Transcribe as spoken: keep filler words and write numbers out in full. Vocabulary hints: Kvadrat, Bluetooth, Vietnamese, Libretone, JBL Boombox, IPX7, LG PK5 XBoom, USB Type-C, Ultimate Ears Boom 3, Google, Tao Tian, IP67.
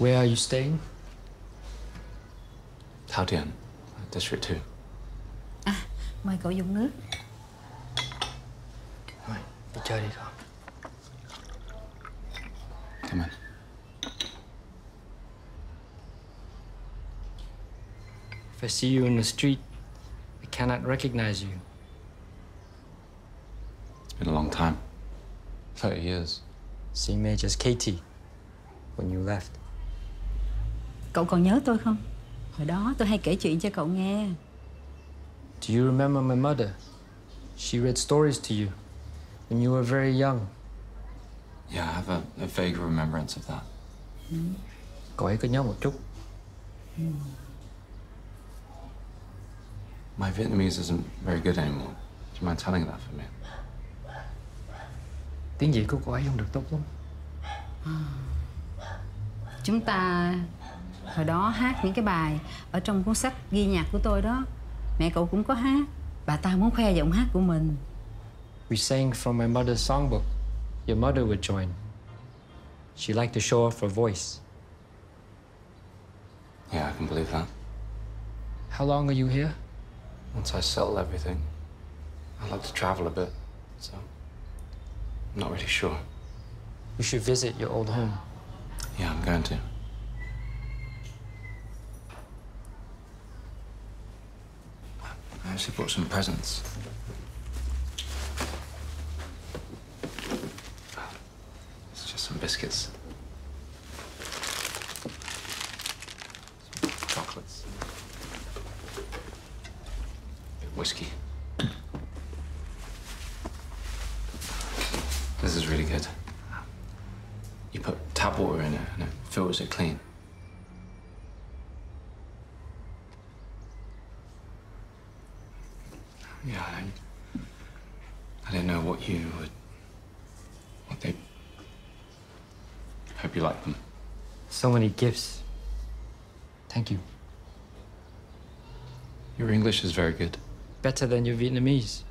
Where are you staying? Tao Tian, District two. À, mời cậu dùng nước. Thôi, đi chơi đi con. Cảm ơn. If I see you in the street, I cannot recognize you. It's been a long time. Thirty years. Same age as Katie when you left. Cậu còn nhớ tôi không? Hồi đó tôi hay kể chuyện cho cậu nghe. Do you remember my mother? She read stories to you when you were very young. Yeah, I have a, a vague remembrance of that. Ừ. Cậu ấy cứ nhớ một chút. Ừ. My Vietnamese isn't very good anymore. Do you mind telling that for me? Tiếng Việt của cô ấy không được tốt lắm. À. Chúng ta hồi đó hát những cái bài ở trong cuốn sách ghi nhạc của tôi đó. Mẹ cậu cũng có hát và ta muốn khoe giọng hát của mình. We sang from my mother's songbook. Your mother would join. She liked to show off her voice. Yeah, I can believe that. How long are you here? Once I settle everything, I'd like to travel a bit, so I'm not really sure. You should visit your old home. Yeah, I'm going to. I actually brought some presents. It's just some biscuits. Some chocolates. Whiskey. This is really good. You put tap water in it and it filters it clean. Yeah, I don't, I don't know what you would, what they, hope you like them. So many gifts. Thank you. Your English is very good. Better than your Vietnamese.